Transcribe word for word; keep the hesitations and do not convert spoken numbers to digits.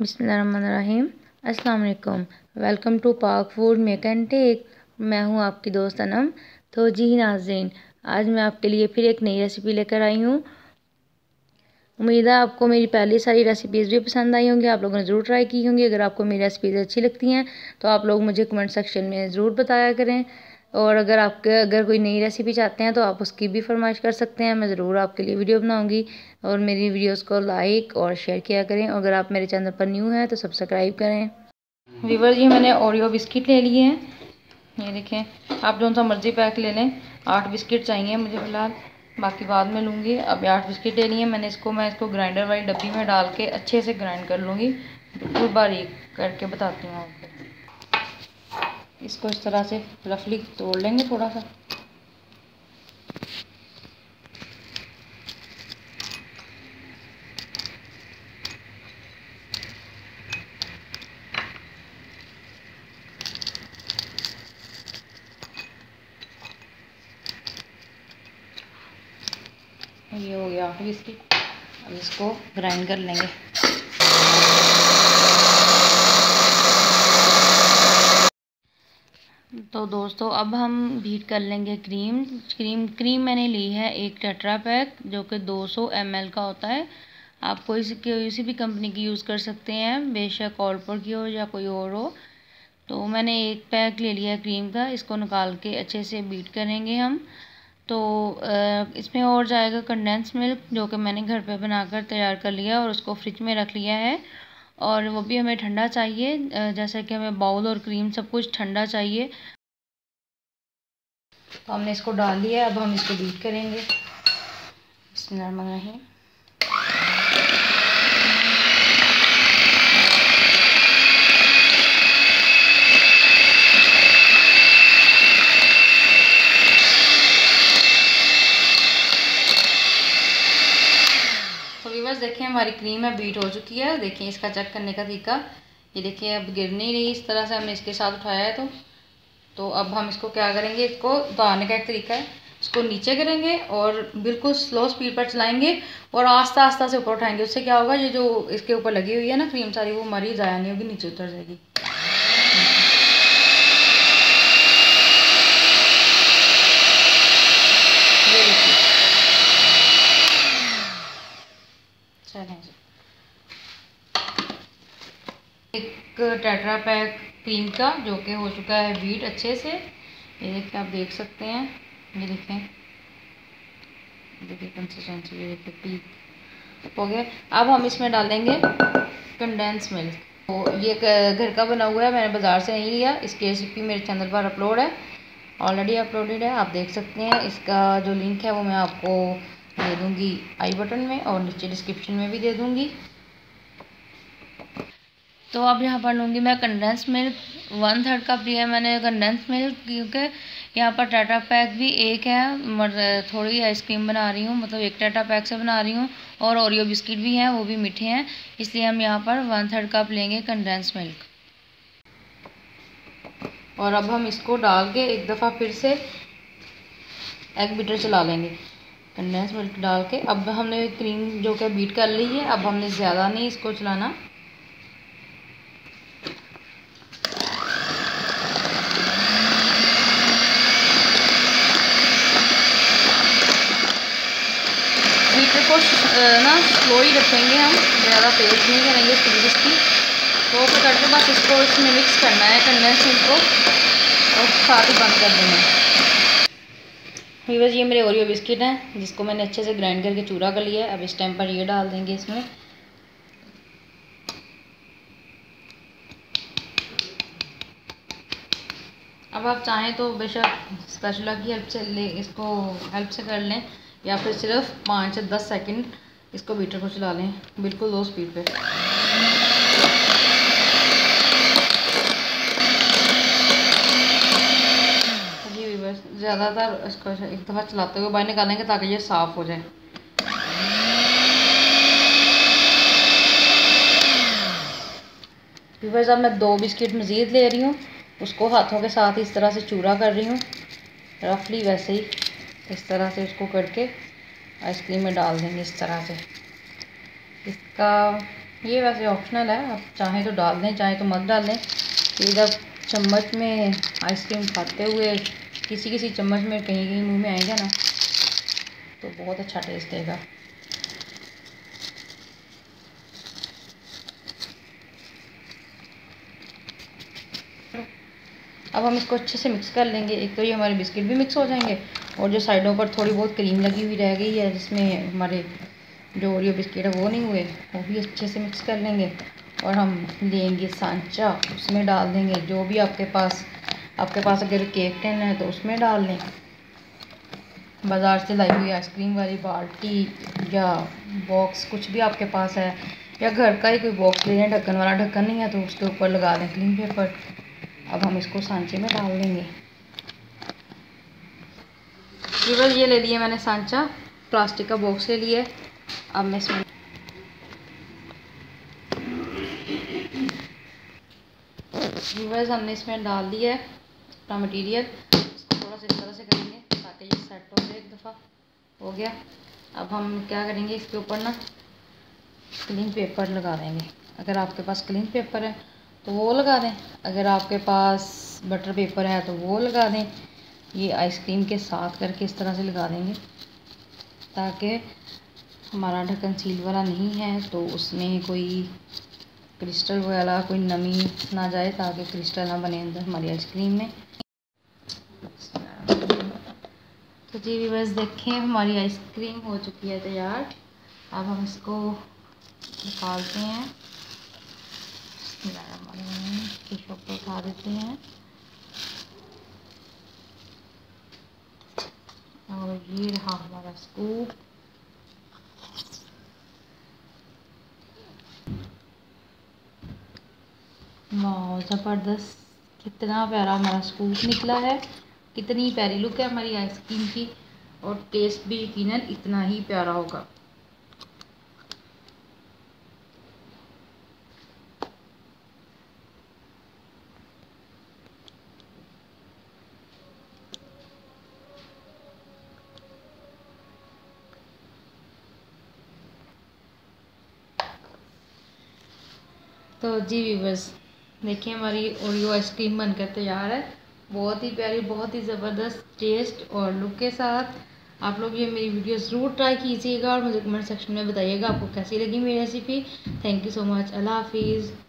बिस्मिल्लाहिर्रहमानिर्रहीम। अस्सलाम वालेकुम। Welcome to Pak food make and take. मैं हूं आपकी दोस्त अनम तोजी। नाज़रीन, आज मैं आपके लिए फिर एक नई रेसिपी लेकर आई हूं। उम्मीद है आपको मेरी पहली सारी रेसिपीज़ भी पसंद आई होंगी। आप लोगों ने ज़रूर ट्राई की होंगी। अगर आपको मेरी रेसिपीज़ अच्छी लगती हैं तो आप लोग मुझे कमेंट सेक्शन में ज़रूर बताया करें। और अगर आपके अगर कोई नई रेसिपी चाहते हैं तो आप उसकी भी फरमाइश कर सकते हैं। मैं ज़रूर आपके लिए वीडियो बनाऊंगी। और मेरी वीडियोस को लाइक और शेयर किया करें। और अगर आप मेरे चैनल पर न्यू हैं तो सब्सक्राइब करें। व्यूअर्स, ये मैंने ओरियो बिस्किट ले लिए हैं। ये देखें, आप जो सा मर्ज़ी पैक ले लें। आठ बिस्किट चाहिए मुझे फ़िलहाल, बाकी बाद में लूँगी। अब आठ बिस्किट ले लिए मैंने। इसको मैं इसको ग्राइंडर वाली डब्बी में डाल के अच्छे से ग्राइंड कर लूँगी, बिल्कुल बारीक करके बताती हूँ आपको। इसको इस तरह से रफली तोड़ लेंगे थोड़ा सा। ये हो गया आठ बिस्किट। अब इसको ग्राइंड कर लेंगे। तो दोस्तों, अब हम बीट कर लेंगे क्रीम। क्रीम क्रीम मैंने ली है एक टेट्रा पैक, जो कि दो सौ एम एल का होता है। आप कोई किसी भी कंपनी की यूज़ कर सकते हैं, बेशक ऑलपुर की हो या कोई और हो। तो मैंने एक पैक ले लिया है क्रीम का। इसको निकाल के अच्छे से बीट करेंगे हम। तो इसमें और जाएगा कंडेंस मिल्क, जो कि मैंने घर पे बनाकर तैयार कर लिया और उसको फ्रिज में रख लिया है। और वो भी हमें ठंडा चाहिए, जैसा कि हमें बाउल और क्रीम सब कुछ ठंडा चाहिए। तो हमने इसको डाल दिया। अब हम इसको बीट करेंगे। बिस्मिल्लाहिर्रहमानिर्रहीम। देखिए, हमारी क्रीम है बीट हो चुकी है। देखिए इसका चेक करने का तरीका, ये देखिए अब गिर नहीं रही। इस तरह से हमने इसके साथ उठाया है। तो तो अब हम इसको क्या करेंगे, इसको उतारने का एक तरीका है। इसको नीचे करेंगे और बिल्कुल स्लो स्पीड पर चलाएंगे और आस्ता आस्ता से ऊपर उठाएंगे। उससे क्या होगा, ये जो इसके ऊपर लगी हुई है ना क्रीम सारी, वो हमारी ज़ाया नहीं होगी, नीचे उतर जाएगी। एक टेट्रा पैक क्रीम का, जो कि हो चुका है बीट अच्छे से। ये देखिए, आप देख सकते हैं। ये देखें, देखिए कंसिस्टेंसी, ये देखिए पीक हो गया। अब हम इसमें डालेंगे कंडेंस मिल्क। तो ये घर का बना हुआ है, मैंने बाज़ार से नहीं लिया। इसकी रेसिपी मेरे चैनल पर अपलोड है, ऑलरेडी अपलोडेड है, आप देख सकते हैं। इसका जो लिंक है वो मैं आपको दे दूँगी आई बटन में और नीचे डिस्क्रिप्शन में भी दे दूँगी। तो अब यहाँ पर लूँगी मैं condense milk. One third cup लिया मैंने कंडेंस मिल्क, क्योंकि यहाँ पर टाटा पैक भी एक है। थोड़ी आइसक्रीम बना रही हूँ, मतलब एक टाटा पैक से बना रही हूँ। और ओरियो बिस्किट भी हैं, वो भी मीठे हैं, इसलिए हम यहाँ पर वन थर्ड कप लेंगे कंडेंस मिल्क। और अब हम इसको डाल के एक दफ़ा फिर से एग बीटर चला लेंगे। कंडेंस मिल्क डाल के अब हमने क्रीम जो क्या बीट कर ली है। अब हमने ज़्यादा नहीं इसको चलाना। ना स्लो ही रखेंगे हम, ज़्यादा तेज़ नहीं करेंगे इसकी इसकी तो पकड़ के बस इसको इसमें मिक्स करना है कंडेंस मिल्क को और साथ ही बंद कर देना है। बस ये मेरे ओरियो बिस्किट हैं, जिसको मैंने अच्छे से ग्राइंड करके चूरा कर लिया है। अब इस टाइम पर ये डाल देंगे इसमें। अब आप चाहें तो बेशक स्पैचुला की हेल्प से ले, इसको हेल्प से कर लें, या फिर सिर्फ पाँच से दस सेकेंड इसको बीटर को चला लें, बिल्कुल लो स्पीड पे। ज़्यादातर इसको एक दफ़ा चलाते हुए बाहर निकालेंगे ताकि ये साफ़ हो जाए। व्यूअर्स, अब मैं दो बिस्किट मज़ीद ले रही हूँ। उसको हाथों के साथ इस तरह से चूरा कर रही हूँ, रफली वैसे ही इस तरह से इसको करके आइसक्रीम में डाल देंगे। इस तरह से इसका ये वैसे ऑप्शनल है, आप चाहें तो डाल दें, चाहें तो मत डाल दें। ये जब चम्मच में आइसक्रीम खाते हुए किसी किसी चम्मच में कहीं कहीं मुंह में आएगा ना तो बहुत अच्छा टेस्ट देगा। अब हम इसको अच्छे से मिक्स कर लेंगे। एक तो ये हमारे बिस्किट भी मिक्स हो जाएंगे और जो साइडों पर थोड़ी बहुत क्रीम लगी हुई रह गई है जिसमें हमारे जो ओरियो बिस्किट है वो नहीं हुए, वो भी अच्छे से मिक्स कर लेंगे। और हम लेंगे सांचा, उसमें डाल देंगे जो भी आपके पास आपके पास अगर केक टिन है तो उसमें डाल लें। बाज़ार से लाई हुई आइसक्रीम वाली बाल्टी या बॉक्स कुछ भी आपके पास है, या घर का ही कोई बॉक्स ले लें, ढक्कन वाला ढक्कन नहीं है तो उसके ऊपर लगा दें क्लीन पेपर। अब हम इसको सांचे में डाल देंगे। केवल ये ले लिए मैंने सांचा, प्लास्टिक का बॉक्स ले लिया। अब मैं इसमें व्यूअर्स हमने इसमें डाल दिया है अपना मटीरियल। थोड़ा सा इस तरह से करेंगे ताकि ये सेट हो जाए। एक दफ़ा हो गया, अब हम क्या करेंगे इसके ऊपर ना क्लीन पेपर लगा देंगे। अगर आपके पास क्लीन पेपर है तो वो लगा दें, अगर आपके पास बटर पेपर है तो वो लगा दें। ये आइसक्रीम के साथ करके इस तरह से लगा देंगे ताकि हमारा ढक्कन सील वाला नहीं है तो उसमें कोई क्रिस्टल वगैरह कोई नमी ना जाए, ताकि क्रिस्टल ना बने अंदर हमारी आइसक्रीम में। तो जी व्यूअर्स देखें हमारी आइसक्रीम हो चुकी है तैयार। अब हम इसको निकालते हैं, टिश्यू पेपर उठा देते हैं और ये रहा हमारा स्कूप। वाह ज़बरदस्त, कितना प्यारा हमारा स्कूप निकला है, कितनी प्यारी लुक है हमारी आइसक्रीम की, और टेस्ट भी यकीनन इतना ही प्यारा होगा। तो जी व्यूअर्स देखिए हमारी ओरियो आइसक्रीम बनकर तैयार है, बहुत ही प्यारी, बहुत ही ज़बरदस्त टेस्ट और लुक के साथ। आप लोग ये मेरी वीडियो ज़रूर ट्राई कीजिएगा और मुझे कमेंट सेक्शन में बताइएगा आपको कैसी लगी मेरी recipe. Thank you so much, अल्लाह हाफिज़।